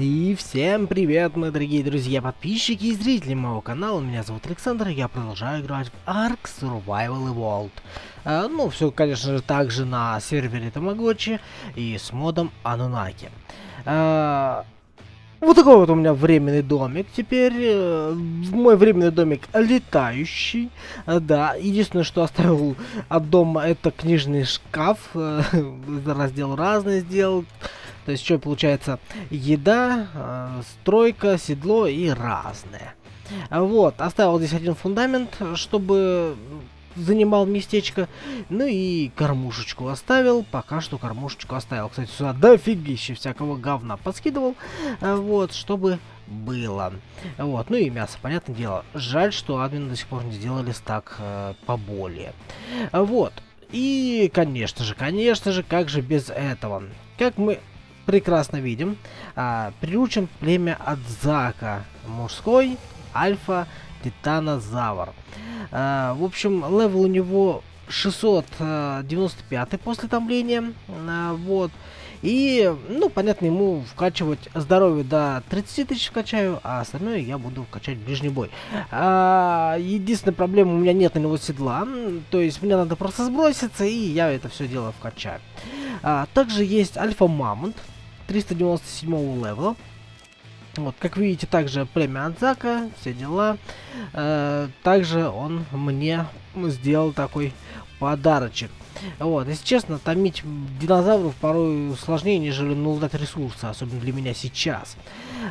И всем привет, мои дорогие друзья, подписчики и зрители моего канала. Меня зовут Александр, я продолжаю играть в Ark Survival Evolved. Ну, все, конечно же, также на сервере Тамагочи и с модом Анунаки. Вот такой вот у меня временный домик. Теперь мой временный домик летающий. Да, единственное, что оставил от дома, это книжный шкаф. Раздел разный сделал. То есть, что получается? Еда, стройка, седло и разное. Вот, оставил здесь один фундамент, чтобы занимал местечко. Ну и кормушечку оставил. Пока что кормушечку оставил. Кстати, сюда дофигище всякого говна подскидывал. Вот, чтобы было. Вот, ну и мясо, понятное дело. Жаль, что админы до сих пор не сделали стак поболее. Вот. И, конечно же, как же без этого? Как мы прекрасно видим, приручим племя от ЗАКа, мужской альфа титанозавр. В общем, левел у него 695 после томления. Вот. И, ну, понятно, ему вкачивать здоровье до 30 тысяч вкачаю, а остальное я буду вкачать в ближний бой. Единственная проблема, у меня нет на него седла, то есть мне надо просто сброситься, и я это все дело вкачаю. Также есть альфа-мамонт 397 левела. Вот, как видите, также племя Анзака, все дела. Также он мне сделал такой подарочек. Вот, если честно, томить динозавров порой сложнее, нежели нулдать ресурсы, особенно для меня сейчас.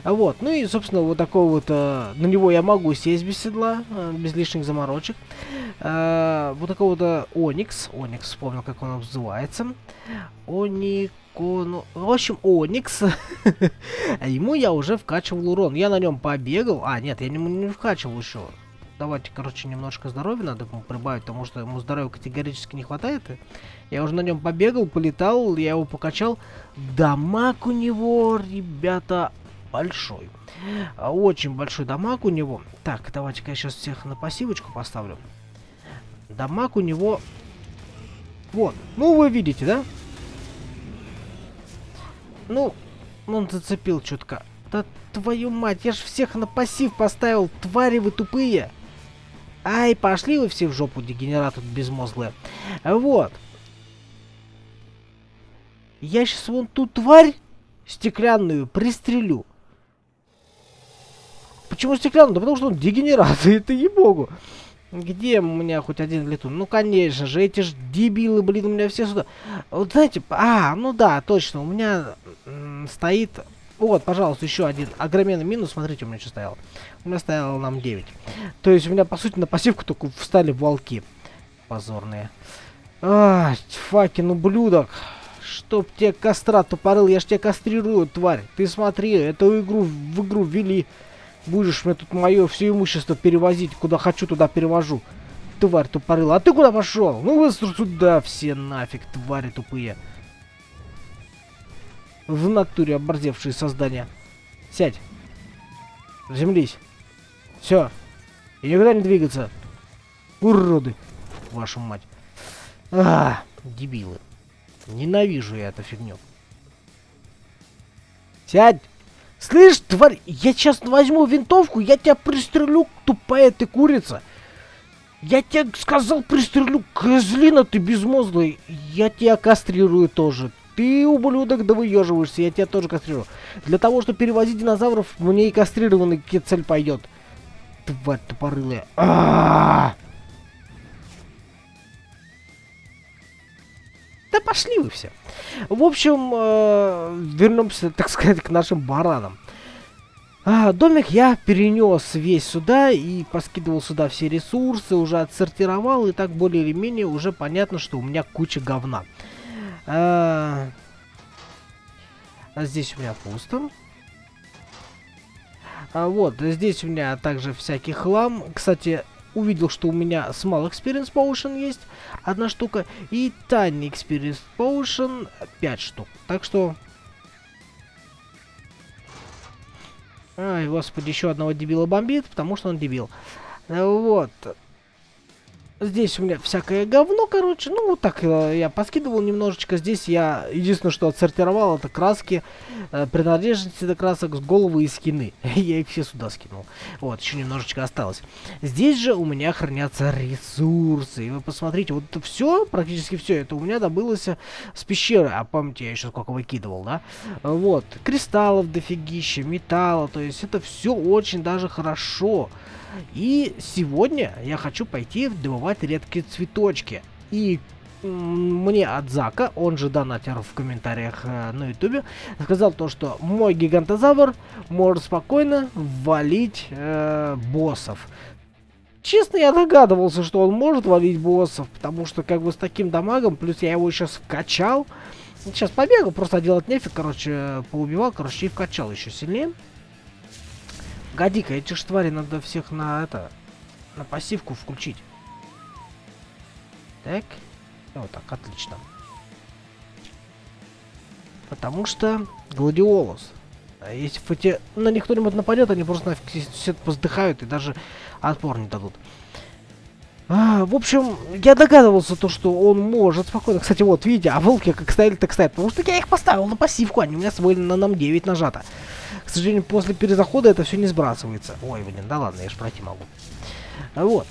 Вот, ну и, собственно, вот такой вот, на него я могу сесть без седла, без лишних заморочек. Вот такой вот Оникс, вспомнил, как он называется. В общем, Оникс. Ему я уже вкачивал урон. Я на нем побегал. А, нет, я ему не вкачивал еще. Давайте, короче, немножко здоровья надо ему прибавить, потому что ему здоровья категорически не хватает. Я уже на нем побегал, полетал, я его покачал. Дамаг у него, ребята, большой. Очень большой дамаг у него. Так, давайте-ка я сейчас всех на пассивочку поставлю. Дамаг у него... Вот, ну вы видите, да? Ну, он зацепил чутка. Да твою мать, я же всех на пассив поставил, твари вы тупые. Ай, пошли вы все в жопу, дегенераты безмозглые. Вот. Я сейчас вон ту тварь стеклянную пристрелю. Почему стеклянную? Да потому что он дегенерат, это ей-богу. Где у меня хоть один летун? Ну, конечно же, эти же дебилы, блин, у меня все сюда. Вот знаете, ну да, точно, у меня стоит... Вот, пожалуйста, еще один огроменный минус. Смотрите, у меня что стояло. У меня стояло нам 9. То есть у меня, по сути, на пассивку только встали волки. Позорные. Ай, факин ублюдок. Чтоб тебе костра тупорыл, я ж тебя кастрирую, тварь. Ты смотри, эту игру в игру ввели. Будешь мне тут мое все имущество перевозить. Куда хочу, туда перевожу. Тварь тупорыла. А ты куда пошел? Ну вы сюда все нафиг, твари тупые. В натуре оборзевшие создания. Сядь. Землись. Все. И никуда не двигаться. Уроды. Вашу мать. Дебилы. Ненавижу я эту фигню. Сядь. Слышь, тварь, я сейчас возьму винтовку, я тебя пристрелю, тупая ты курица. Я тебе сказал, пристрелю, козлина ты безмозглый. Я тебя кастрирую тоже. Ты, ублюдок, да выеживаешься, я тебя тоже кастрирую. Для того, чтобы перевозить динозавров, мне и кастрированный кицель пойдет. Тварь тупорылая. Да пошли вы все. В общем, вернемся, так сказать, к нашим баранам. Домик я перенес весь сюда и поскидывал сюда все ресурсы, уже отсортировал, и так более или менее уже понятно, что у меня куча говна. Здесь у меня пусто. Вот, здесь у меня также всякий хлам. Кстати, увидел, что у меня Small Experience Potion есть. Одна штука. И Tiny Experience Potion 5 штук. Так что... Ай, господи, еще одного дебила бомбит, потому что он дебил. Вот. Здесь у меня всякое говно, короче. Ну, вот так я поскидывал немножечко. Здесь я единственное, что отсортировал, это краски, принадлежности до красок, с головы и скины. Я их все сюда скинул. Вот, еще немножечко осталось. Здесь же у меня хранятся ресурсы. И вы посмотрите, вот это все, практически все, это у меня добылось с пещеры. А помните, я еще сколько выкидывал, да? Вот, кристаллов дофигища, металла. То есть это все очень даже хорошо. И сегодня я хочу пойти добывать редкие цветочки. И мне от ЗАКа, он же донатер в комментариях на ютубе, сказал то, что мой гигантозавр может спокойно валить боссов. Честно, я догадывался, что он может валить боссов, потому что как бы с таким дамагом, плюс я его сейчас вкачал. Сейчас побегал, просто делать нефиг, короче, поубивал, короче, и вкачал еще сильнее. Годи-ка, эти ж твари надо всех на это, на пассивку включить. Так, вот так, отлично. Потому что гладиолус. Если эти, на них кто-нибудь нападет, они просто нафиг все поздыхают и даже отпор не дадут. В общем, я догадывался то, что он может спокойно. Кстати, вот, видите, а волки как стояли, так стоят. Потому что я их поставил на пассивку, они у меня свалили на нам 9 нажато. К сожалению, после перезахода это все не сбрасывается. Ой, блин, да ладно, я же пройти могу. Вот.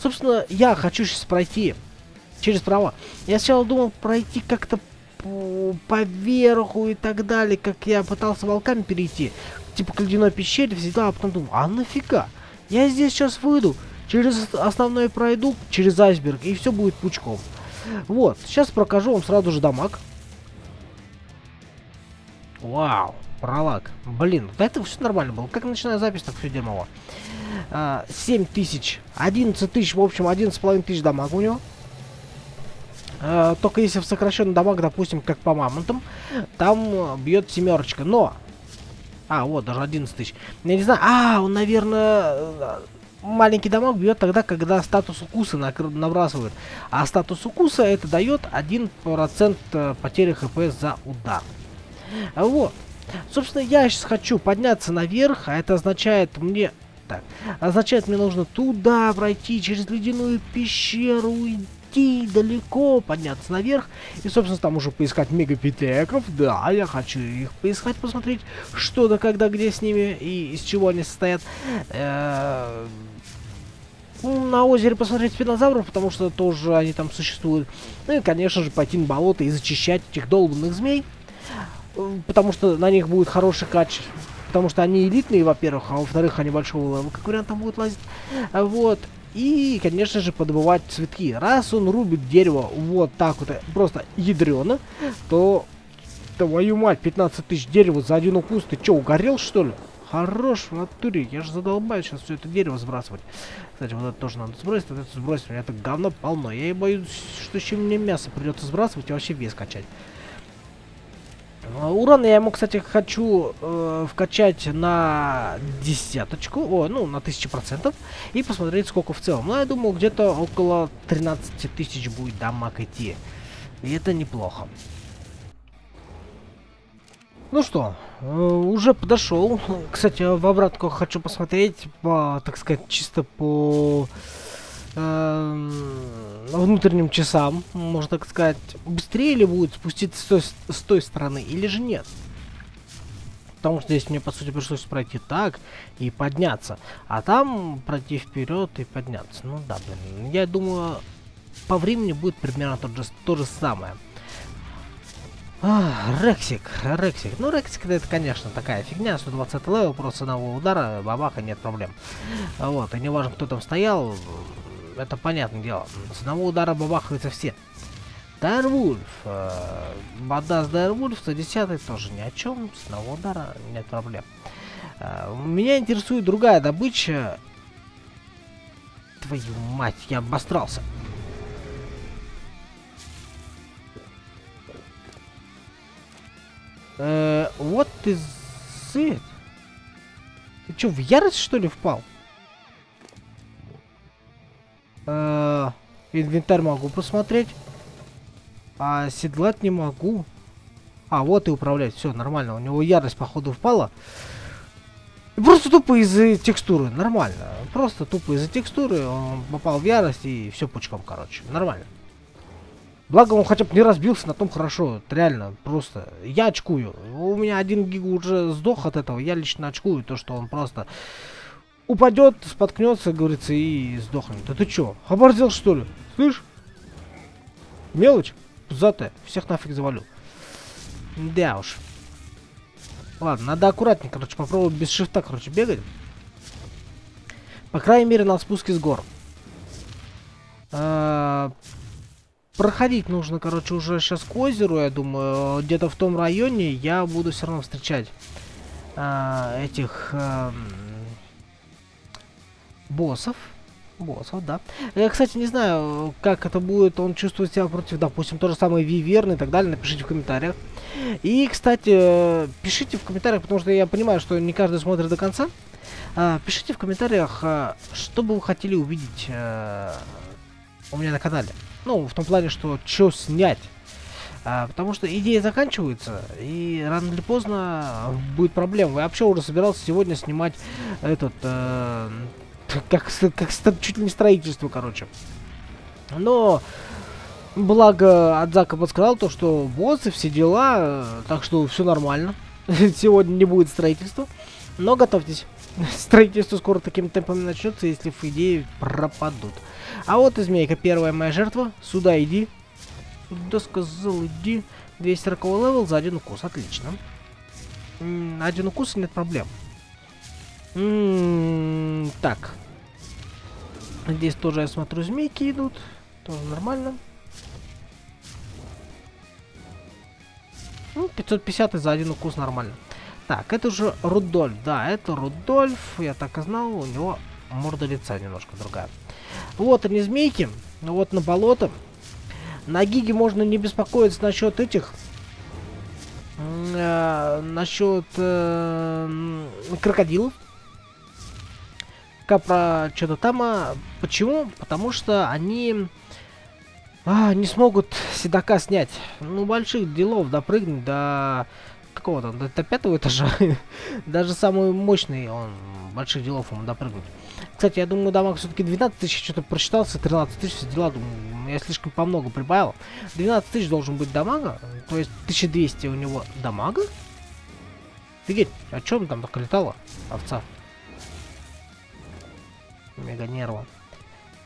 Собственно, я хочу сейчас пройти через права. Я сначала думал пройти как-то поверху и так далее, как я пытался волками перейти. Типа к ледяной пещере взяла, а потом думал, а нафига? Я здесь сейчас выйду, через основной пройду, через айсберг, и все будет пучком. Вот, сейчас прокажу вам сразу же дамаг. Вау, пролаг. Блин, до этого все нормально было. Как начиная запись, так все дерьмово. 7000, 11 тысяч, в общем, 11,5 тысяч дамаг у него. Только если в сокращенный дамаг, допустим, как по мамонтам, там бьет семерочка. Но... А, вот, даже 11 тысяч. Я не знаю. А, он, наверное, маленький дамаг бьет тогда, когда статус укуса набрасывает. А статус укуса это дает 1% потери хп за удар. Вот. Собственно, я сейчас хочу подняться наверх, а это означает мне... Так. Означает мне нужно туда пройти, через ледяную пещеру идти. Далеко подняться наверх и, собственно, там уже поискать мегапитеков. Да, я хочу их поискать, посмотреть, что да, когда, где с ними и из чего они состоят. На озере посмотреть спинозавров, потому что тоже они там существуют. Ну и, конечно же, пойти на болото и зачищать этих долбанных змей, потому что на них будет хороший кач. Потому что они элитные, во-первых, а во-вторых, они большого левела, как вариант, там будут лазить. Вот. И, конечно же, подбывать цветки. Раз он рубит дерево вот так вот, просто ядрено, то, твою мать, 15 тысяч дерева за один укус. Ты чё, угорел, что ли? Хорош в натуре. Я же задолбаю сейчас все это дерево сбрасывать. Кстати, вот это тоже надо сбросить, вот это сбросить. У меня это говно полно. Я и боюсь, что еще мне мясо придется сбрасывать и вообще вес качать. Урана я ему, кстати, хочу вкачать на десяточку, ну, на 1000%, и посмотреть, сколько в целом. Ну, я думал, где-то около 13 тысяч будет дамаг идти. И это неплохо. Ну что, уже подошел. Кстати, в обратку хочу посмотреть, по, так сказать, чисто по... внутренним часам, можно так сказать, быстрее ли будет спуститься с той стороны или же нет. Потому что здесь мне, по сути, пришлось пройти так и подняться, а там пройти вперед и подняться. Ну да, блин, я думаю, по времени будет примерно то же самое. Рексик. Ну, Рексик, это, конечно, такая фигня. 120 левел, просто одного удара, бабаха, нет проблем. Вот, и не важно, кто там стоял, это понятное дело. С одного удара бабахаются все. Дайрвульф. Бадас Дайрвульф, 110 тоже ни о чем. С одного удара нет проблем. Меня интересует другая добыча. Твою мать, я обострался. Вот ты, сыт. Ты чё, в ярость, что ли, впал? Инвентарь могу посмотреть, а седлать не могу. А вот и управлять, все нормально. У него ярость походу впала. Просто тупо из-за текстуры, нормально. Просто тупо из-за текстуры он попал в ярость и все пучком, короче, нормально. Благо он хотя бы не разбился, на том хорошо, реально, просто. Я очкую, у меня 1 гиг уже сдох от этого, я лично очкую то, что он просто упадет, споткнется, говорится, и сдохнет. Да ты чё, оборзел что ли? Слышь? Мелочь? Пузатая, всех нафиг завалю. Да уж. Ладно, надо аккуратнее, короче, попробовать без шифта, короче, бегать. По крайней мере, на спуске с гор. Проходить нужно, короче, уже сейчас к озеру, я думаю. Где-то в том районе я буду все равно встречать этих боссов. Боссов, да. Я, кстати, не знаю, как это будет он чувствовать себя против, допустим, то же самое Виверн и так далее. Напишите в комментариях. И, кстати, пишите в комментариях, потому что я понимаю, что не каждый смотрит до конца. Пишите в комментариях, что бы вы хотели увидеть у меня на канале. Ну, в том плане, что чё снять. Потому что идеи заканчиваются, и рано или поздно будет проблема. Я вообще уже собирался сегодня снимать этот... как чуть ли не строительство, короче. Но... Благо, Анзака подсказал то, что боссы, все дела, так что все нормально. Сегодня не будет строительства. Но готовьтесь. Строительство скоро таким темпом начнется, если идеи пропадут. А вот и змейка, первая моя жертва. Сюда иди. Да сказал, иди. 240 левел за 1 укус. Отлично. 1 укус, нет проблем. Так. Здесь тоже, я смотрю, змейки идут. Тоже нормально. Ну, 550 за 1 укус нормально. Так, это уже Рудольф. Да, это Рудольф. Я так и знал, у него морда лица немножко другая. Вот они, змейки. Вот на болото. На гиге можно не беспокоиться насчет этих. Насчет крокодилов. Капра что-то там. Почему? Потому что они... не смогут седока снять. Ну, больших делов допрыгнуть до какого там, до 5-го этажа. Даже самый мощный он, больших делов ему допрыгнуть. Кстати, я думаю, дамаг все-таки 12 тысяч, что-то прочитался, 13 тысяч, дела, думаю, я слишком помного прибавил. 12 тысяч должен быть дамага, то есть 1200 у него дамага? Офигеть, о чем там только летала овца? Мега нерва.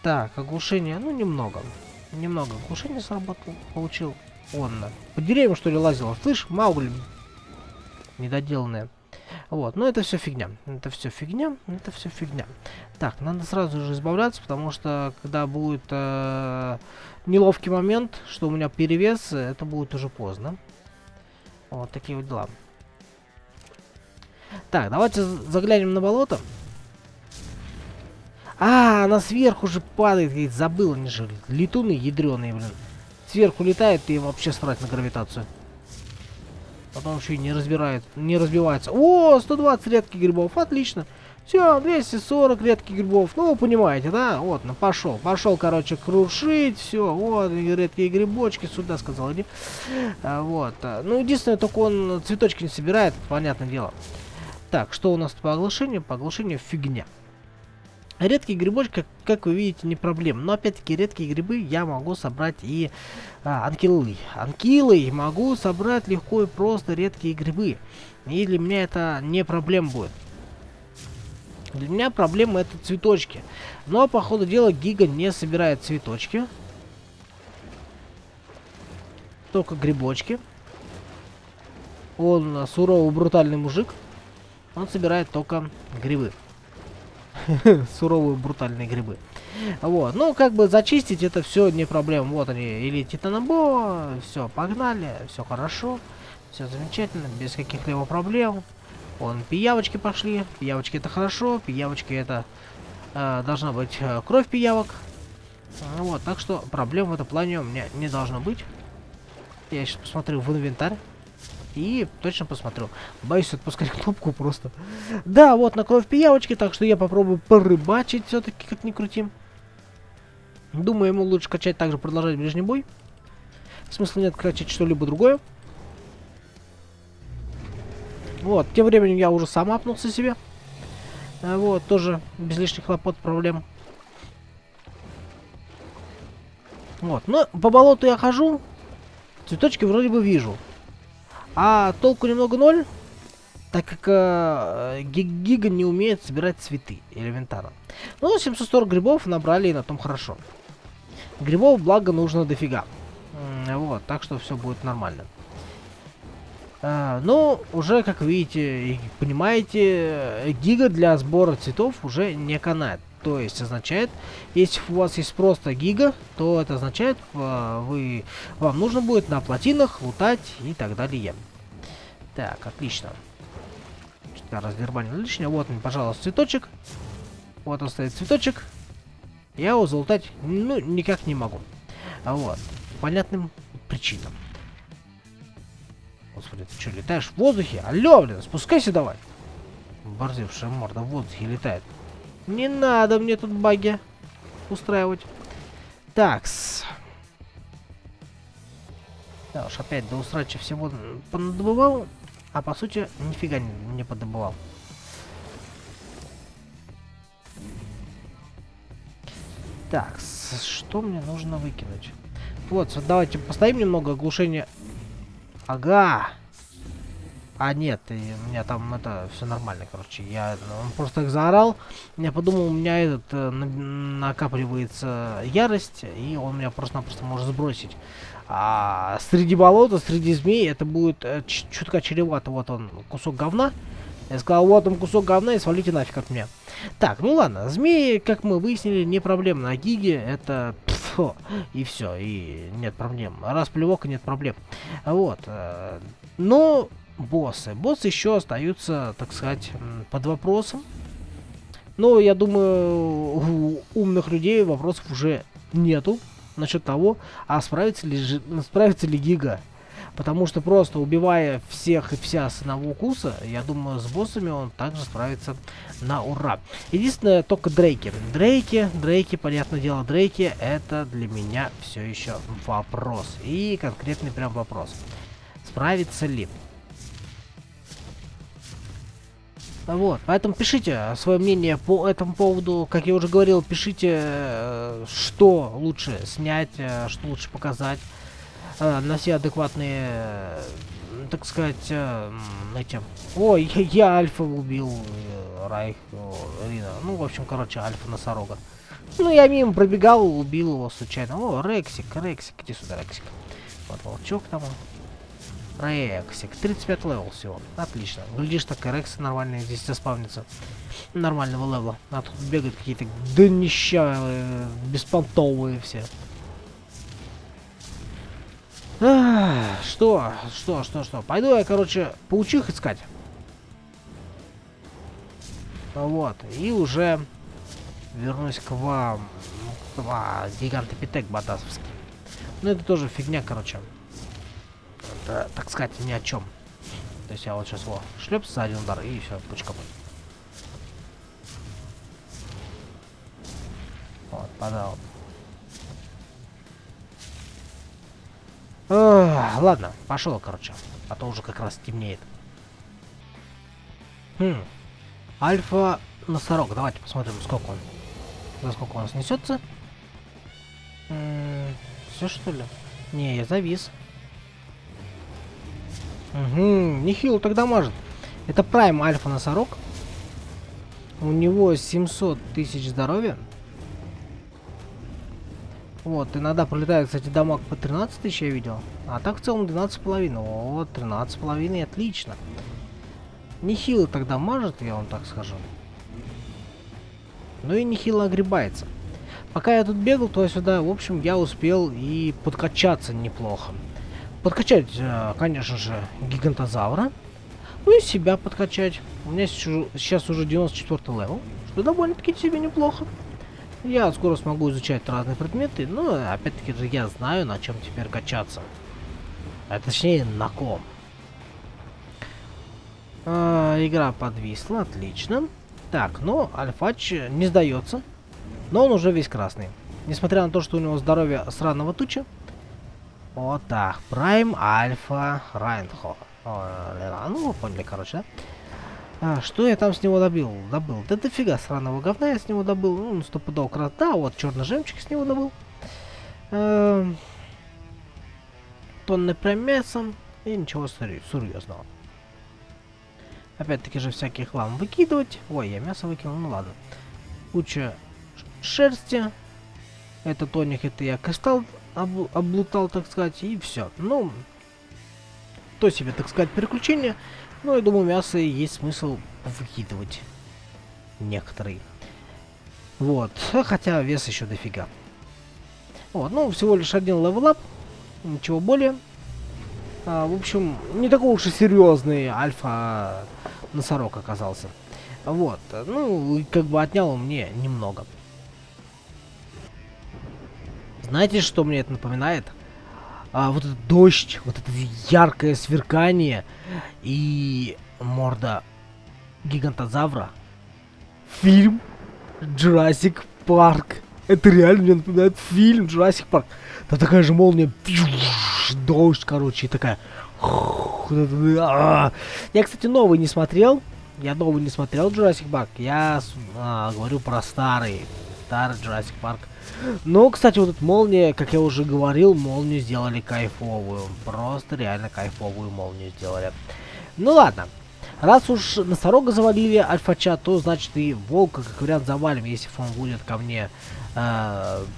Так, оглушение, ну, немного. Немного оглушения сработал, получил. Он по деревьям, что ли, лазил? Слышь, Маугли недоделанная. Вот, но это все фигня. Это все фигня, это все фигня. Так, надо сразу же избавляться, потому что когда будет неловкий момент, что у меня перевес, это будет уже поздно. Вот такие вот дела. Так, давайте заглянем на болото. А, она сверху же падает, говорит, забыл, они же летуны ядреные, блин. Сверху летает, и им вообще срать на гравитацию. Потом еще и не разбивается. О, 120 редких грибов, отлично. Все, 240 редких грибов. Ну, вы понимаете, да? Вот, ну, пошел, короче, крушить, все. Вот, редкие грибочки, сюда, сказал, иди. Вот, ну, единственное, только он цветочки не собирает, понятное дело. Так, что у нас по оглушению? По оглушению фигня. Редкие грибочки, как вы видите, не проблема. Но опять-таки редкие грибы я могу собрать и анкилы. Анкилы могу собрать легко и просто, редкие грибы. И для меня это не проблема будет. Для меня проблема — это цветочки. Но по ходу дела гига не собирает цветочки. Только грибочки. Он суровый, брутальный мужик. Он собирает только грибы. Суровые, брутальные грибы. Вот, ну, как бы зачистить это все не проблема. Вот они, или титанобо. Все, погнали, все хорошо. Все замечательно, без каких-либо проблем. Вон, пиявочки пошли. Пиявочки — это хорошо. Пиявочки — это должна быть кровь пиявок. Вот, так что проблем в этом плане у меня не должно быть. Я сейчас посмотрю в инвентарь и точно посмотрю. Боюсь отпускать кнопку просто. Да, вот на кровь пиявочки, так что я попробую порыбачить все-таки, как ни крути. Думаю, ему лучше качать, также продолжать ближний бой. Смысла нет качать что-либо другое. Вот, тем временем я уже сам апнулся себе. Вот, тоже без лишних хлопот, проблем. Вот, но по болоту я хожу, цветочки вроде бы вижу. А толку немного ноль, так как Гига не умеет собирать цветы элементарно. Ну, 740 грибов набрали, и на том хорошо. Грибов, благо, нужно дофига. Вот, так что все будет нормально. Ну, уже, как видите и понимаете, Гига для сбора цветов уже не канает. То есть означает, если у вас есть просто Гига, то это означает, вам нужно будет на плотинах лутать и так далее. Так, отлично. Что-то раздербанил лишнее. Вот, пожалуйста, цветочек. Вот он стоит, цветочек. Я его залутать, ну, никак не могу. Вот, по понятным причинам. Господи, ты что, летаешь в воздухе? Алло, блин, спускайся давай. Борзевшая морда в воздухе летает. Не надо мне тут баги устраивать. Такс. Да уж, опять до усрача всего понадобывал, а по сути нифига не подобывал. Такс, что мне нужно выкинуть? Вот, давайте поставим немного оглушения. Ага. А нет, и у меня там это все нормально, короче. Я он просто так заорал. Я подумал, у меня этот накапливается ярость, и он меня просто-напросто может сбросить. А среди болота, среди змей это будет чутка чревато. Вот он, кусок говна. Я сказал, вот он кусок говна, и свалите нафиг от меня. Так, ну ладно, змеи, как мы выяснили, не проблемно. А Гиги это... Пфу, и все, и нет проблем. Раз плевок, и нет проблем. Вот. Но... Боссы. Боссы еще остаются, так сказать, под вопросом. Но я думаю, у умных людей вопросов уже нету насчет того, а справится ли Гига. Потому что просто убивая всех и вся с одного укуса, я думаю, с боссами он также справится на ура. Единственное, только Дрейки. Дрейки, понятное дело, Дрейки, это для меня все еще вопрос. И конкретный прям вопрос. Справится ли? Вот, поэтому пишите свое мнение по этому поводу. Как я уже говорил, пишите, что лучше снять, что лучше показать. На все адекватные, так сказать, эти... Ой, я Альфа убил, Райх, Рина. Ну, в общем, короче, Альфа-носорога. Ну, я мимо пробегал, убил его случайно. О, Рексик, иди сюда, Рексик. Вот, волчок там. Рексик, 35 левел всего, отлично. Глядишь, так и рексы нормальные здесь заспавнятся. Нормального левела. А тут бегают какие-то днища беспонтовые все. Ах, что? Пойду я, короче, паучих искать. Вот, и уже вернусь к вам. Гигантопитек батасовский. Ну, это тоже фигня, короче. Так сказать, ни о чем. То есть я вот сейчас его шлеп за один удар, и все, пучком. Вот, подал. Ладно, пошел, короче. А то уже как раз темнеет. Альфа-носорог. Давайте посмотрим, сколько он. За сколько он снесется. Все что ли? Не, я завис. Угу, нехило тогда может. Это прайм альфа-носорог. У него 700 тысяч здоровья. Вот, иногда пролетает, кстати, дамаг по 13 тысяч, я видел. А так в целом 12,5. О, 13,5, отлично. Нехило тогда может, я вам так скажу. Ну и нехило огребается. Пока я тут бегал, то сюда, в общем, я успел и подкачаться неплохо. Подкачать, конечно же, гигантозавра. Ну и себя подкачать. У меня сейчас уже 94 левел, что довольно-таки себе неплохо. Я скоро смогу изучать разные предметы, но опять-таки же я знаю, на чем теперь качаться. А точнее, на ком. Игра подвисла, отлично. Так, но Альфач не сдается. Но он уже весь красный. Несмотря на то, что у него здоровье сраного туча. Вот так, Прайм Альфа Райнхо. Ну, вы поняли, короче, да? А, что я там с него добил? Да дофига сраного говна я с него добыл. Ну, стопудово крота. Вот, черный жемчуг с него добыл. Тонны прям мясом. И ничего серьезного. Опять-таки же всякий хлам выкидывать. Ой, я мясо выкинул, ну ладно. Куча шерсти. Это тоник, это я кристалл облутал, так сказать, и все. Ну, то себе, так сказать, переключение. Но я думаю, мясо есть смысл выкидывать. Некоторые. Вот. Хотя вес еще дофига. Вот, ну, всего лишь один левелап. Ничего более. В общем, не такой уж и серьезный альфа-носорог оказался. Вот. Ну, как бы отняло мне немного. Знаете, что мне это напоминает? Вот этот дождь, вот это яркое сверкание и морда гигантозавра. Фильм Jurassic Park. Это реально мне напоминает фильм Jurassic Park. Там такая же молния. Дождь, короче, и такая. Я, кстати, новый не смотрел. Я новый не смотрел Jurassic Park. Я говорю про старый. Старый Jurassic Park. Ну, кстати, вот эта молния, как я уже говорил, молнию сделали кайфовую. Просто реально кайфовую молнию сделали. Ну ладно. Раз уж носорога завалили, альфача, то значит и волка, как вариант, завалим, если он будет ко мне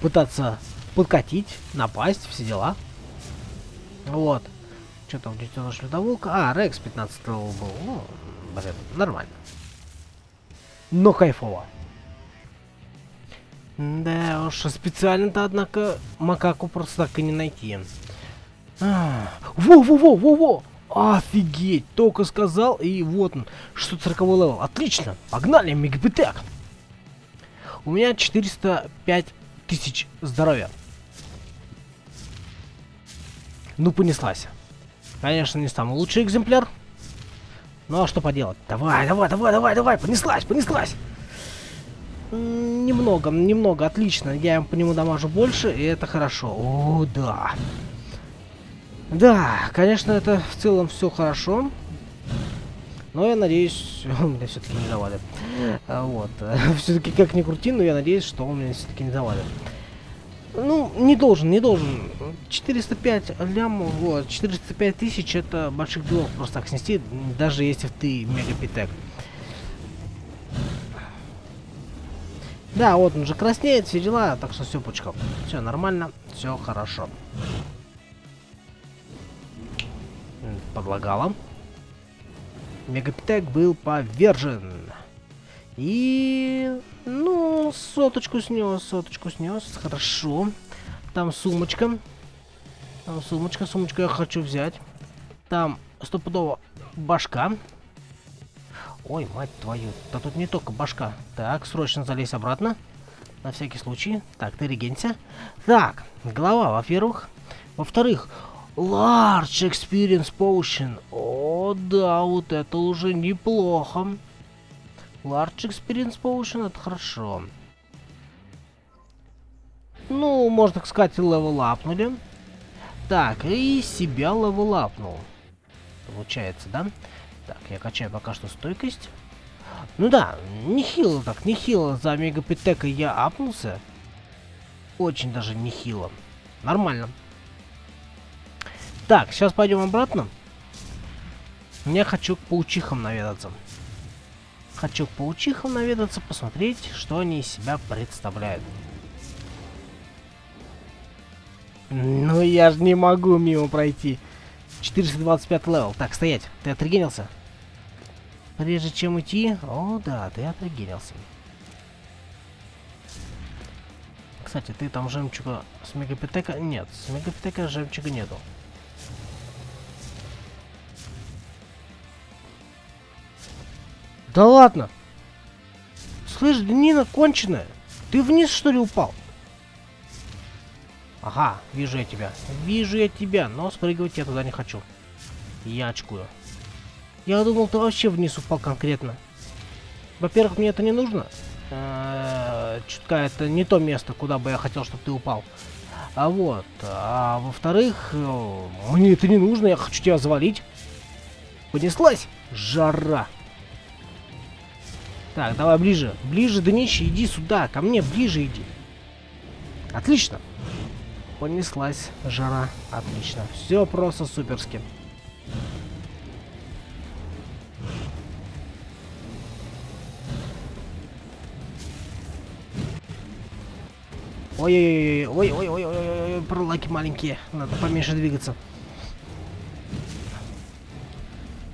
пытаться подкатить, напасть, все дела. Вот. Что там, где то нашли до волка? А, Рекс 15 был. Ну, блин, нормально. Но кайфово. Да уж, специально-то, однако, макаку просто так и не найти. Во-во-во-во-во! Офигеть! Только сказал, и вот он, 640 левел. Отлично! Погнали, Мегапитек! У меня 405 тысяч здоровья. Ну, понеслась. Конечно, не самый лучший экземпляр. Ну, а что поделать? Давай, давай, давай, давай, давай! Понеслась, понеслась! Немного, немного, отлично. Я по нему дамажу больше, и это хорошо. О, да. Да, конечно, это в целом все хорошо. Но я надеюсь, он меня все-таки не завалит. Вот. Все-таки как ни крути, но я надеюсь, что он меня все-таки не завалит. Ну, не должен, не должен. 405 лямов, вот, 405 тысяч, это больших делов просто так снести, даже если ты Мегапитек. Да, вот он же краснеет, все дела, так что все пучком. Все нормально, все хорошо. Подлагало. Мегапитек был повержен. И... ну, соточку снес, хорошо. Там сумочка. Там сумочка, сумочку я хочу взять. Там стопудово башка. Ой, мать твою, да тут не только башка. Так, срочно залезь обратно. На всякий случай. Так, ты регенься. Так, голова, во-первых. Во-вторых, Large Experience Potion. О, да, вот это уже неплохо. Large Experience Potion, это хорошо. Ну, можно так сказать, левелапнули. Так, и себя левелапнул. Получается, да? Так, я качаю пока что стойкость. Ну да, нехило так, нехило за Мегапитека я апнулся. Очень даже нехило. Нормально. Так, сейчас пойдем обратно. Я хочу к паучихам наведаться. Хочу к паучихам наведаться, посмотреть, что они из себя представляют. Ну я же не могу мимо пройти. 425 левел. Так, стоять. Ты отрегенился? Прежде чем идти... О, да, ты отрегенился. Кстати, ты там жемчуга с Мегапитека... Нет, с Мегапитека жемчуга нету. Да ладно! Слышь, Нина конченая! Ты вниз, что ли, упал? Ага, вижу я тебя. Вижу я тебя, но спрыгивать я туда не хочу. Я очкую. Я думал, ты вообще вниз упал конкретно. Во-первых, мне это не нужно. Чутка это не то место, куда бы я хотел, чтобы ты упал. А вот. А во-вторых, мне это не нужно, я хочу тебя завалить. Понеслась жара. Так, давай ближе. Ближе, днище, иди сюда. Ко мне ближе иди. Отлично. Понеслась жара. Отлично. Все просто суперски. Ой-ой-ой-ой-ой-ой-ой-ой-ой-ой, пролаки маленькие. Надо поменьше двигаться.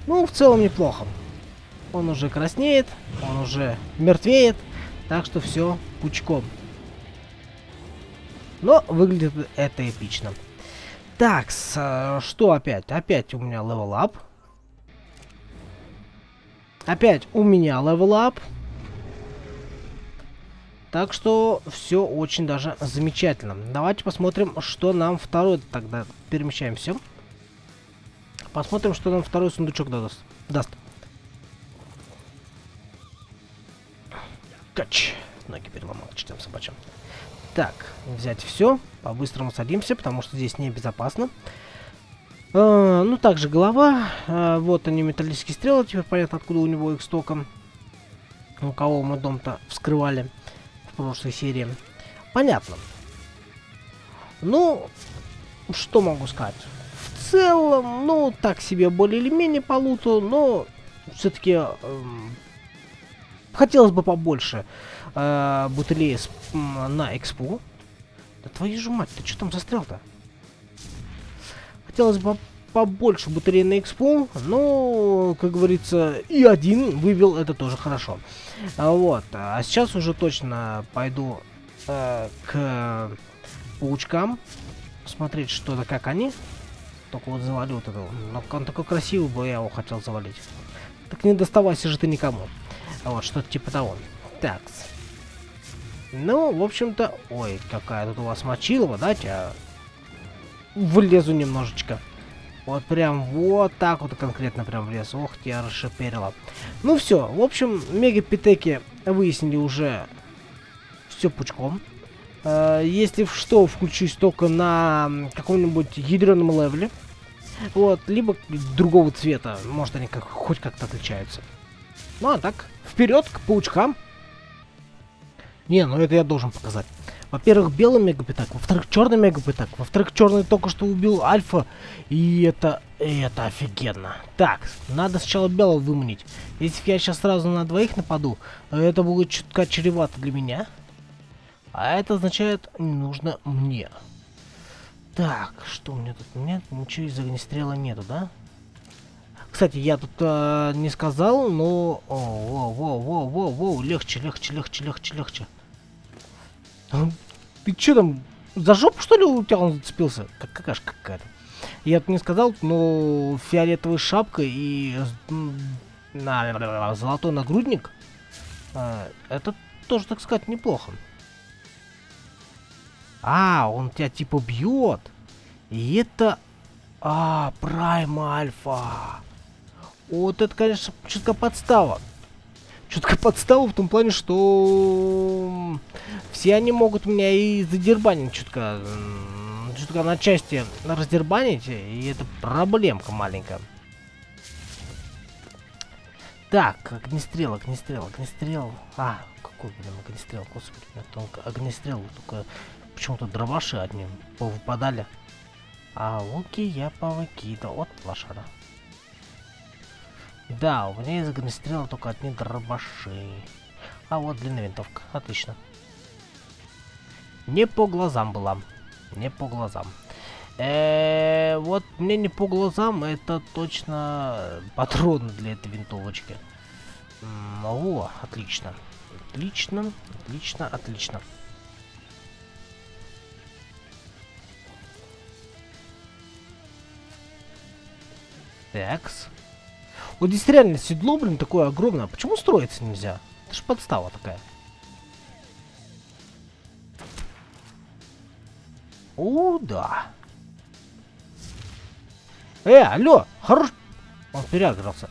Ну, в целом неплохо. Он уже краснеет, он уже мертвеет, так что все пучком. Но выглядит это эпично. Так, что опять? Опять у меня левелап. Опять у меня левелап. Так что все очень даже замечательно. Давайте посмотрим, что нам второй тогда. Перемещаемся. Посмотрим, что нам второй сундучок даст. Кач. Ноги переломал, читаем собачьим. Так, взять все. По-быстрому садимся, потому что здесь небезопасно. Ну, также голова. Вот они, металлические стрелы. Теперь понятно, откуда у него их стоком. У кого мы дом-то вскрывали в прошлой серии. Понятно. Ну, что могу сказать? В целом, ну, так себе более или менее по луту, но все-таки хотелось бы побольше бутылей на экспу. Да твою же мать, ты что там застрял-то? Хотелось бы побольше бутылей на экспу, но, как говорится, и один выбил, это тоже хорошо. Вот, а сейчас уже точно пойду к паучкам, смотреть что-то, как они. Только вот завалю вот этого. Но он такой красивый был, я его хотел завалить. Так не доставайся же ты никому. Вот, что-то типа того. Так. Ну, в общем-то... Ой, какая тут у вас мочилова, да? Я влезу немножечко. Вот прям вот так вот конкретно прям влез. Ох, я расшиперила. Ну все, в общем, мегапитеки выяснили уже все пучком. Если что, включусь только на каком-нибудь ядреном левеле. Вот, либо другого цвета. Может, они как, хоть как-то отличаются. Ну, а так, вперед к паучкам. Не, ну это я должен показать. Во-первых, белый мегапитек, во-вторых, черный мегапитек, во-вторых, черный только что убил альфа. И это офигенно. Так, надо сначала белого выманить. Если я сейчас сразу на двоих нападу, это будет чутка чревато для меня. А это означает, не нужно мне. Так, что у меня тут нет? Ничего из огнестрела нету, да? Кстати, я тут не сказал, но... Воу-воу-воу-воу-воу, легче. Ты чё там, за жопу, что ли, у тебя он зацепился? Как какашка какая-то. Я тут не сказал, но фиолетовая шапка и золотой нагрудник, это тоже, так сказать, неплохо. А, он тебя типа бьет. И это... А, прайма альфа. Вот это, конечно, чутка подстава. Чутка подстава в том плане, что... Все они могут меня и задербанить чутка. Чутка на части раздербанить. И это проблемка маленькая. Так, огнестрел. А, какой, блин, огнестрел, господи. Только огнестрел, только... Почему-то дроваши одним повыпадали. А луки я повыкидал. Вот лошара. Да, у меня из огнестрела только одни дробаши. А вот длинная винтовка. Отлично. Не по глазам была. Не по глазам. Вот мне не по глазам. Это точно патроны для этой винтовочки. О, отлично. Отлично. Такс. Вот здесь реально седло, блин, такое огромное. Почему строиться нельзя? Это ж подстава такая. О, да. Алло, хорош. Он переагрался.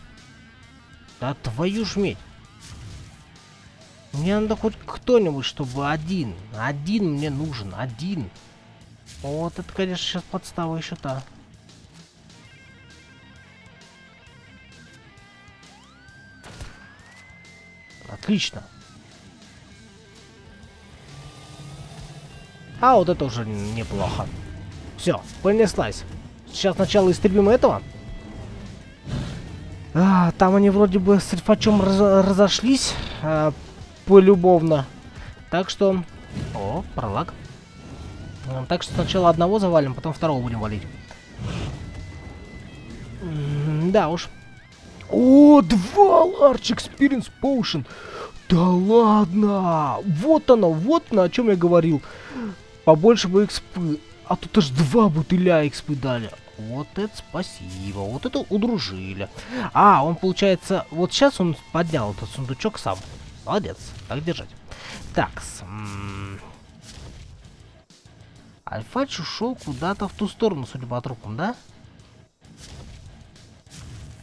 Да твою ж медь. Мне надо хоть кто-нибудь, чтобы один. Один мне нужен, один. Вот это, конечно, сейчас подстава еще та. Отлично. А вот это уже неплохо. Все, понеслась. Сейчас сначала истребим этого. А, там они вроде бы с Альфачом разошлись полюбовно. Так что... О, пролаг. Так что сначала одного завалим, потом второго будем валить. Да уж. О, 2 Ark Experience Potion. Да ладно. Вот оно, о чем я говорил. Побольше бы экспы. А тут аж 2 бутыля экспы дали. Вот это спасибо. Вот это удружили. А, он получается... Вот сейчас он поднял этот сундучок сам. Молодец. Так держать. Такс. Альфач ушел куда-то в ту сторону, судя по трупам, да?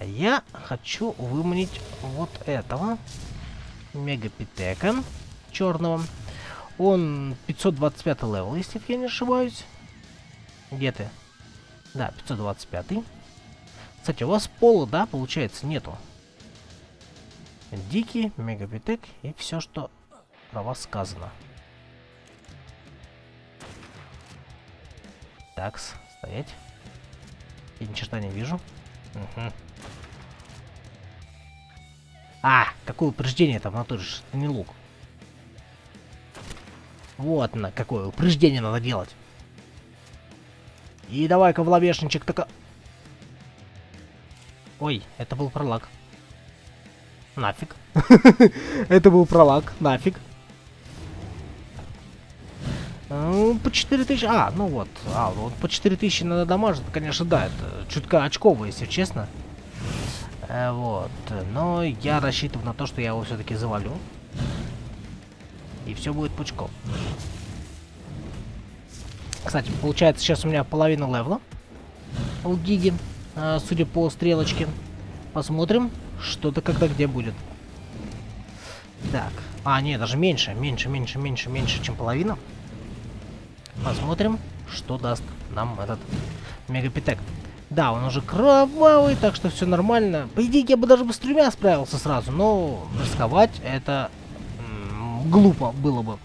Я хочу выманить вот этого Мегапитека черного. Он 525 левел, если я не ошибаюсь. Где ты? Да, 525. Кстати, у вас пола, да, получается, нету. Дикий, Мегапитек и все, что про вас сказано. Такс, стоять. Я ни черта не вижу. Угу. А, какое упреждение там на то же, это не лук. Вот на какое упреждение надо делать. И давай-ка в ловешничек только... Ой, это был пролаг. Нафиг. Это был пролаг, нафиг. По 4000... А, ну вот. А, вот по 4000 надо дамажить. Конечно, да, это чутка очково, если честно. Вот. Но я рассчитываю на то, что я его все-таки завалю. И все будет пучком. Кстати, получается, сейчас у меня половина левла у Гиги, судя по стрелочке. Посмотрим, что-то когда где будет. Так. А, нет, даже меньше, чем половина. Посмотрим, что даст нам этот Мегапитек. Да, он уже кровавый, так что все нормально. По идее, я бы даже с 3 справился сразу, но рисковать это глупо было бы.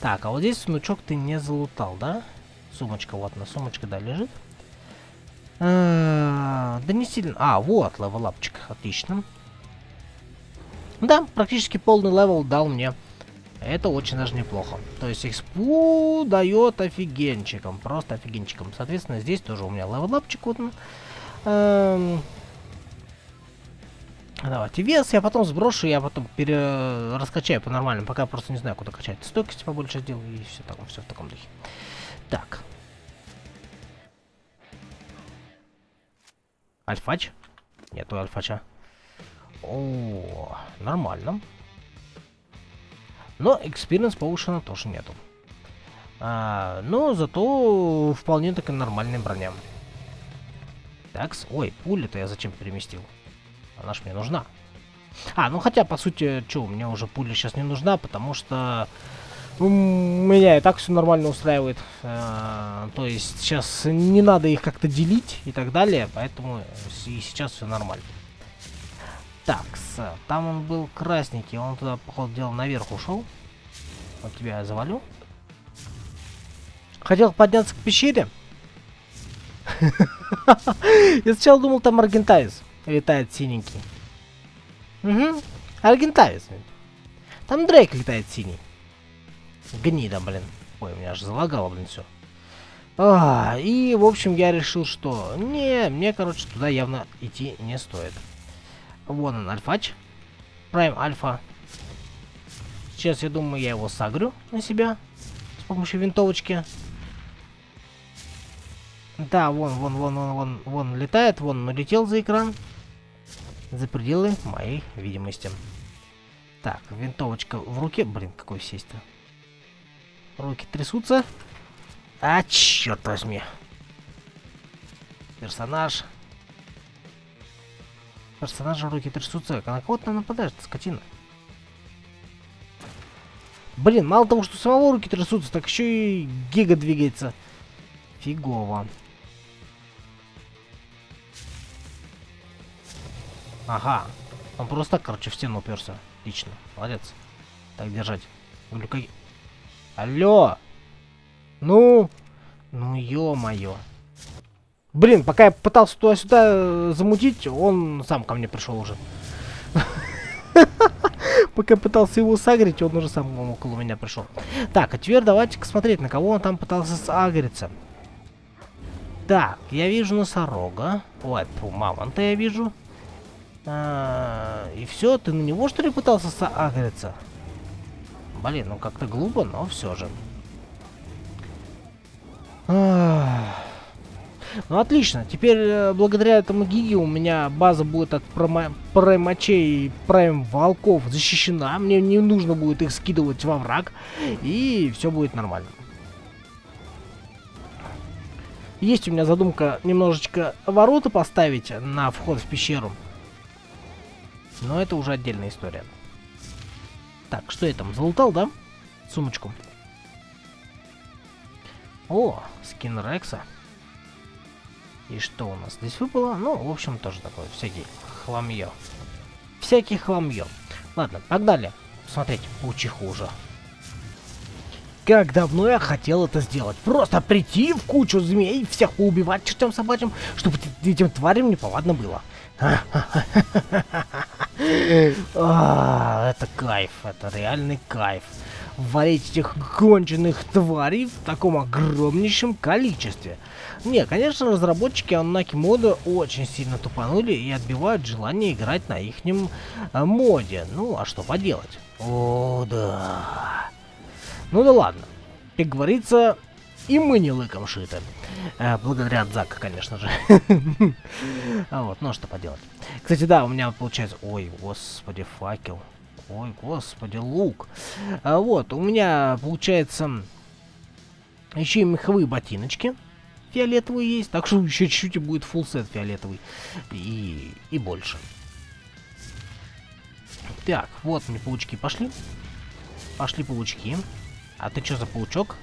Так, а вот здесь сундучок ты не залутал, да? Сумочка, вот она, сумочка, да, лежит. Да не сильно... А, вот, левелапчик, отлично. Да, практически полный левел дал мне. Это очень даже неплохо. То есть экспу дает офигенчиком. Просто офигенчиком. Соответственно, здесь тоже у меня левелапчик. Вот он. Давайте вес. Я потом сброшу, я потом раскачаю по-нормальному. Пока просто не знаю, куда качать. Стойкость побольше сделаю и все в таком духе. Так. Альфач? Нету альфача. О, нормально. Но Experience повышена тоже нету. Но зато вполне таки нормальная броня. Такс. Ой, пули-то я зачем переместил? Она ж мне нужна. А, ну хотя, по сути, что, мне уже пуля сейчас не нужна, потому что меня и так все нормально устраивает. То есть сейчас не надо их как-то делить и так далее, поэтому и сейчас все нормально. Такс, там он был красненький, он туда, походу, делал наверх ушел. Вот тебя я завалю. Хотел подняться к пещере. Я сначала думал, там Аргентайз летает синенький. Угу, Аргентайз. Там Дрейк летает синий. Гнида, блин. Ой, у меня аж залагало, блин, все. И, в общем, я решил, что... Не, мне, короче, туда явно идти не стоит. Вон он, альфач. Прайм альфа. Сейчас, я думаю, я его сагрю на себя. С помощью винтовочки. Да, вон летает. Вон он улетел за экран. За пределы моей видимости. Так, винтовочка в руке. Блин, какой сесть-то. Руки трясутся. А, черт возьми. Персонаж. Персонажа руки трясутся. На кого-то нападает, скотина. Блин, мало того, что самого руки трясутся, так еще и Гига двигается. Фигово. Ага. Он просто так, короче, в стену уперся. Отлично. Молодец. Так держать. Глюкоген. Алло! Ну? Ну, ё-моё. Блин, пока я пытался туда-сюда замутить, он сам ко мне пришел уже. Пока пытался его сагрить, он уже сам около меня пришел. Так, а теперь давайте-ка смотреть, на кого он там пытался сагриться. Так, я вижу носорога. Ой, мамонта я вижу. И все, ты на него что ли пытался сагриться? Блин, ну как-то глупо, но все же. Ну отлично, теперь благодаря этому гиге у меня база будет от праймачей и прайм-волков защищена. Мне не нужно будет их скидывать во враг, и все будет нормально. Есть у меня задумка немножечко ворота поставить на вход в пещеру. Но это уже отдельная история. Так, что я там, залутал, да? Сумочку. О, скин Рекса. И что у нас здесь выпало? Ну, в общем, тоже такое, всякие хламье. Всякие хламье. Ладно, погнали. Смотрите, паучиху уже. Как давно я хотел это сделать. Просто прийти в кучу змей, всех поубивать чертям собачьим, чтобы этим тварям неповадно было. Это кайф, это реальный кайф. Варить этих гонченных тварей в таком огромнейшем количестве. Не, конечно, разработчики Анунаки мода очень сильно тупанули и отбивают желание играть на ихнем моде. Ну, а что поделать? О, да. Ну да ладно. Как говорится, и мы не лыком шиты. Благодаря ЗАКа, конечно же. Вот, ну что поделать. Кстати, да, у меня получается... Ой, господи, факел. Ой, господи, лук. Вот, у меня, получается, еще и меховые ботиночки фиолетовые есть. Так что еще чуть-чуть и будет фулл-сет фиолетовый. И больше. Так, вот мне паучки пошли. Пошли паучки. А ты что за паучок?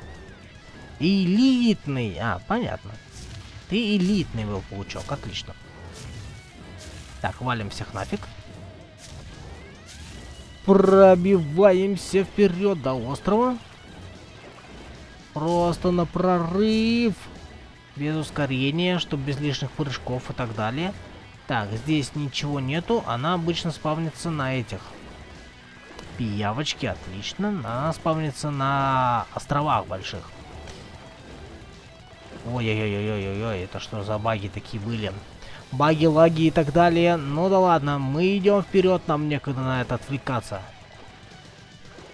Элитный. А, понятно. Ты элитный был паучок, отлично. Так, валим всех нафиг. Пробиваемся вперед до острова. Просто на прорыв. Без ускорения, чтобы без лишних прыжков и так далее. Так, здесь ничего нету. Она обычно спавнится на этих. Пиявочки, отлично. Она спавнится на островах больших. Ой-ой-ой-ой-ой-ой, это что за баги такие были? Баги, лаги и так далее. Ну да ладно, мы идем вперед, нам некогда на это отвлекаться.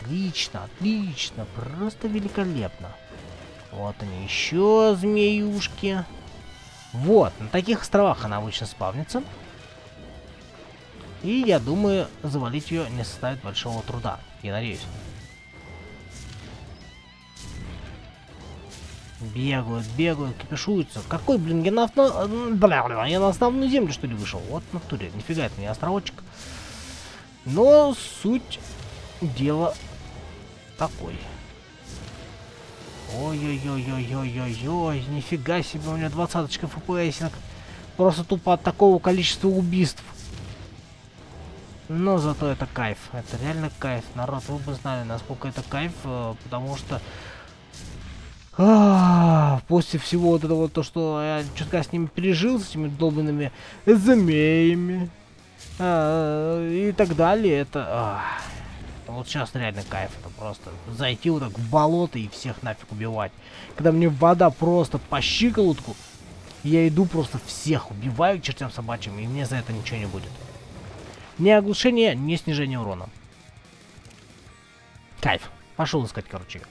Отлично, отлично, просто великолепно. Вот они еще, змеюшки. Вот, на таких островах она обычно спавнится. И я думаю, завалить ее не составит большого труда. Я надеюсь. Бегают, бегают, кипишуются. Какой, блин, я на, я на основную землю, что ли, вышел? Вот на туре. Нифига, это не островочек. Но суть дела такой. Ой-ой-ой-ой-ой-ой-ой. Нифига себе, у меня 20-очка фпс. Просто тупо от такого количества убийств. Но зато это кайф. Это реально кайф. Народ, вы бы знали, насколько это кайф, потому что... после всего вот этого, то, что я чутка с ними пережил, с этими долбанными змеями и так далее, это... вот сейчас реально кайф, это просто зайти вот так в болото и всех нафиг убивать. Когда мне вода просто по щиколотку, я иду просто всех убиваю к чертям собачьим, и мне за это ничего не будет. Ни оглушение, ни снижение урона. Кайф. Пошел искать, короче.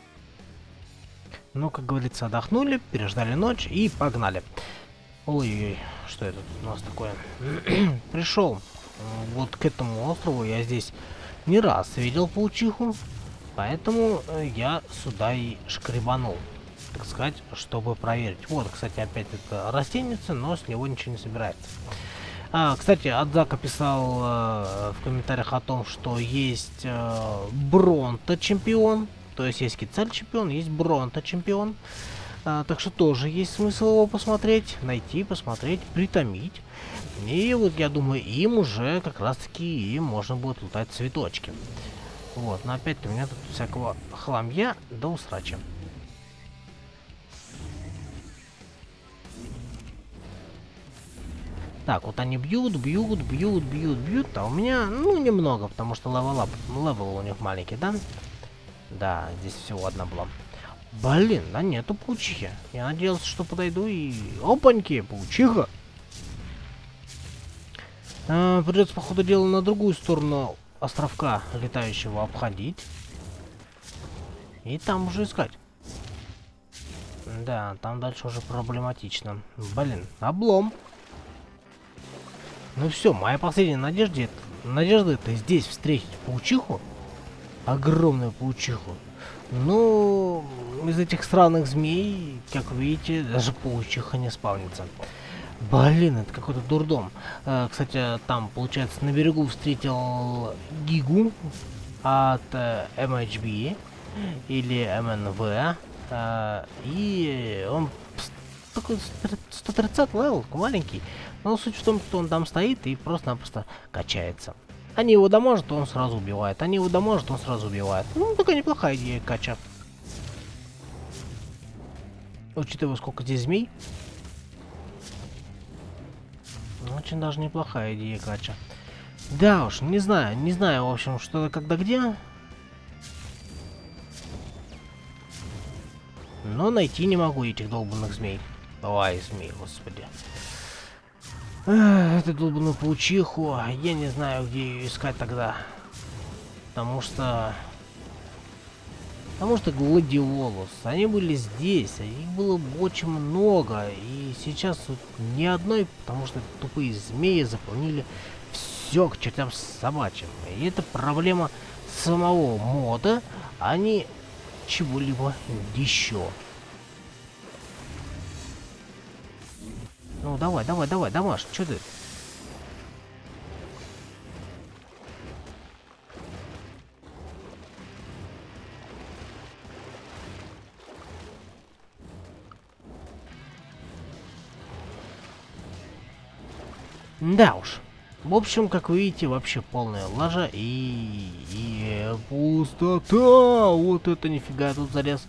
Ну, как говорится, отдохнули, переждали ночь и погнали. Ой-ой-ой, что это у нас такое? Пришел вот к этому острову, я здесь не раз видел паучиху, поэтому я сюда и шкребанул, так сказать, чтобы проверить. Вот, кстати, опять это растенница, но с него ничего не собирается. Кстати, Анзака писал в комментариях о том, что есть Бронто-чемпион. То есть есть Кицель-чемпион, есть Бронто-чемпион. Так что тоже есть смысл его посмотреть, найти, посмотреть, притомить. И вот я думаю, им уже как раз таки им можно будет лутать цветочки. Вот, но опять-то у меня тут всякого хламья до усрача. Так, вот они бьют, а у меня, ну, немного, потому что левел у них маленький, да? Да, здесь всего одна была. Блин, да нету паучихи. Я надеялся, что подойду и... Опаньки, паучиха! Придется, по ходу дела, на другую сторону островка летающего обходить. И там уже искать. Да, там дальше уже проблематично. Блин, облом. Ну все, моя последняя надежда, это здесь встретить паучиху. Огромную паучиху. Ну, из этих странных змей, как видите, даже паучиха не спавнится. Блин, это какой-то дурдом. Кстати, там, получается, на берегу встретил Гигу от MHB или МНВ. И он такой 130 левел, маленький. Но суть в том, что он там стоит и просто-напросто качается. Они его доможет, он сразу убивает. Ну, такая неплохая идея кача. Учитывая, сколько здесь змей. Очень даже неплохая идея кача. Да уж, не знаю, в общем, что когда где. Но найти не могу этих долбанных змей. Давай, змей, господи. Эту долбанную паучиху, я не знаю, где ее искать тогда. Потому что гладиолус, они были здесь, их было очень много, и сейчас вот ни одной, потому что тупые змеи заполнили все к чертям собачьим. И это проблема самого мода, а не чего-либо еще. Ну давай, Дамаш, что ты? Да уж. В общем, как вы видите, вообще полная лажа и пустота. Вот это нифига я тут залез.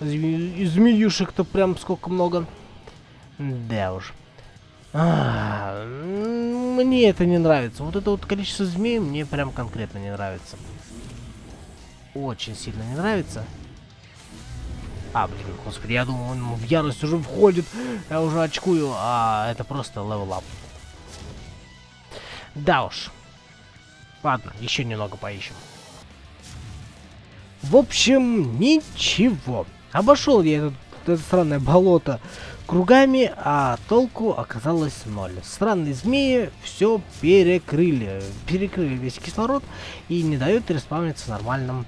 Змеюшек-то прям сколько много. Да уж. Мне это не нравится. Вот это вот количество змей мне прям конкретно не нравится. Очень сильно не нравится. А, блин, господи, я думал, он в ярость уже входит. Я уже очкую, а это просто левелап. Да уж. Ладно, еще немного поищем. В общем, ничего. Обошел я это странное болото кругами, а толку оказалось ноль. Странные змеи все перекрыли весь кислород и не дают респавниться нормальным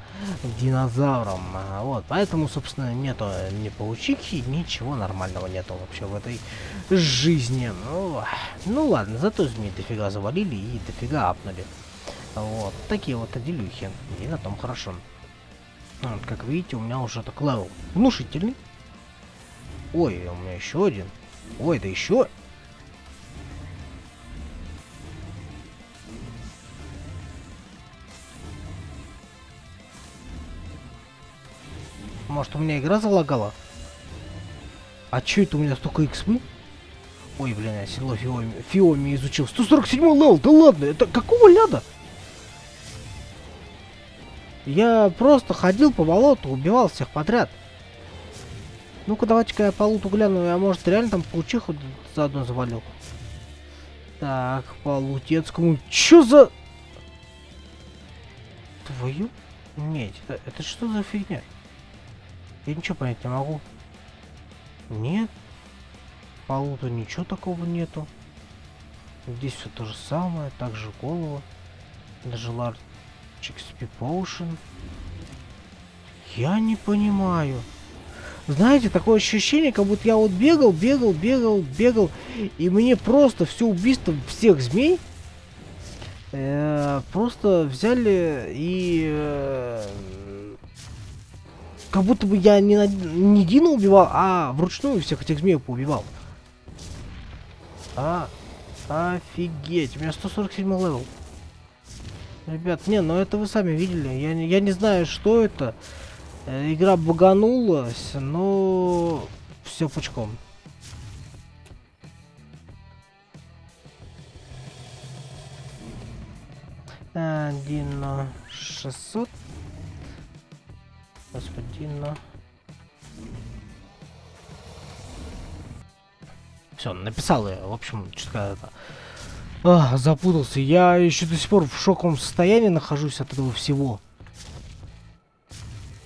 динозаврам. Вот, поэтому, собственно, нету ни паучихи, ничего нормального нету вообще в этой жизни. Ну ладно, зато змеи дофига завалили и дофига апнули. Вот, такие вот делюхи, и на том хорошо. Вот, как видите, у меня уже так левел внушительный. Ой, у меня еще один. Ой, да еще. Может, у меня игра залагала? А че это у меня столько XP? Ой, блин, я седло Фиоми изучил. 147 левел, да ладно, это какого ляда? Я просто ходил по болоту, убивал всех подряд. Ну-ка, давайте-ка я по луту гляну, я, может, реально там паучиху заодно завалил. Так, по лутецкому. Чё за... Твою? Нет, это что за фигня? Я ничего понять не могу. Нет. По луту ничего такого нету. Здесь все то же самое, также голова. Даже ларчик спипоушен. Я не понимаю. Знаете, такое ощущение, как будто я вот бегал, и мне просто все убийство всех змей просто взяли и Как будто бы я не Дину убивал, а вручную всех этих змей поубивал. Офигеть, у меня 147 левел. Ребят, не, ну это вы сами видели. Я не знаю, что это. Игра баганулась, но все пучком. Дино 600. Господино. Все, написал я, в общем, чутка это. Ах, запутался. Я еще до сих пор в шоковом состоянии нахожусь от этого всего.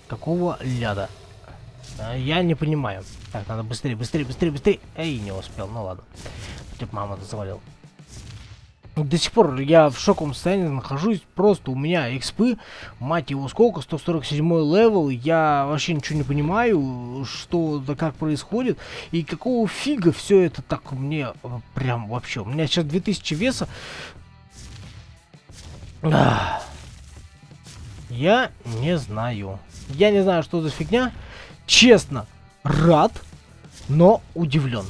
Какого ляда? Я не понимаю. Так, надо быстрее. Эй, не успел, ну ладно. Типа мама завалил. До сих пор я в шоковом состоянии нахожусь. Просто у меня экспы, мать его, сколько, 147 левел. Я вообще ничего не понимаю, что да как происходит. И какого фига все это так мне прям вообще. У меня сейчас 2000 веса. Я не знаю. Я не знаю, что за фигня. Честно, рад, но удивлен.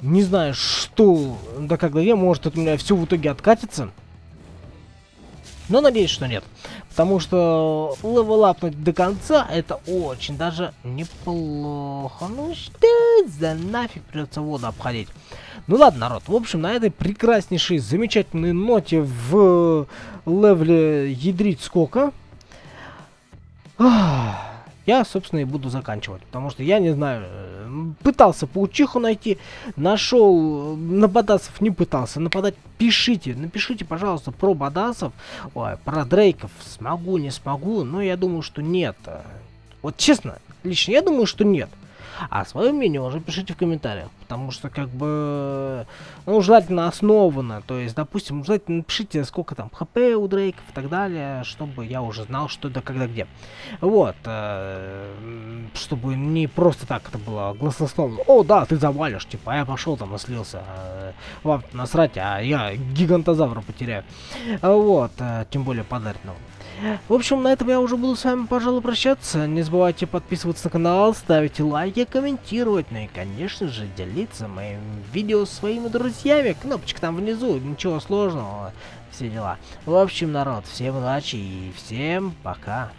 Не знаю, что, да когда я, может, это у меня все в итоге откатится. Но надеюсь, что нет. Потому что левелапнуть до конца это очень даже неплохо. Ну что за нафиг придется воду обходить. Ну ладно, народ. В общем, на этой прекраснейшей, замечательной ноте в левле ядрить сколько. Я, собственно, и буду заканчивать, потому что я не знаю, пытался паучиху найти, нашел, на бодасов не пытался нападать. Пишите, напишите, пожалуйста, про бодасов, ой, про дрейков, смогу, не смогу, но я думаю, что нет. Вот честно, лично я думаю, что нет. А свое мнение уже пишите в комментариях, потому что как бы, ну, желательно основано, то есть, допустим, желательно напишите, сколько там хп у дрейков и так далее, чтобы я уже знал, что да, когда, где. Вот, чтобы не просто так это было голословно. О, да, ты завалишь, типа, а я пошел там и слился, вам насрать, а я гигантозавра потеряю. Вот, тем более подаренного. В общем, на этом я уже буду с вами, пожалуй, прощаться. Не забывайте подписываться на канал, ставить лайки, комментировать, ну и, конечно же, делиться моим видео своими друзьями. Кнопочка там внизу, ничего сложного, все дела. В общем, народ, всем удачи и всем пока.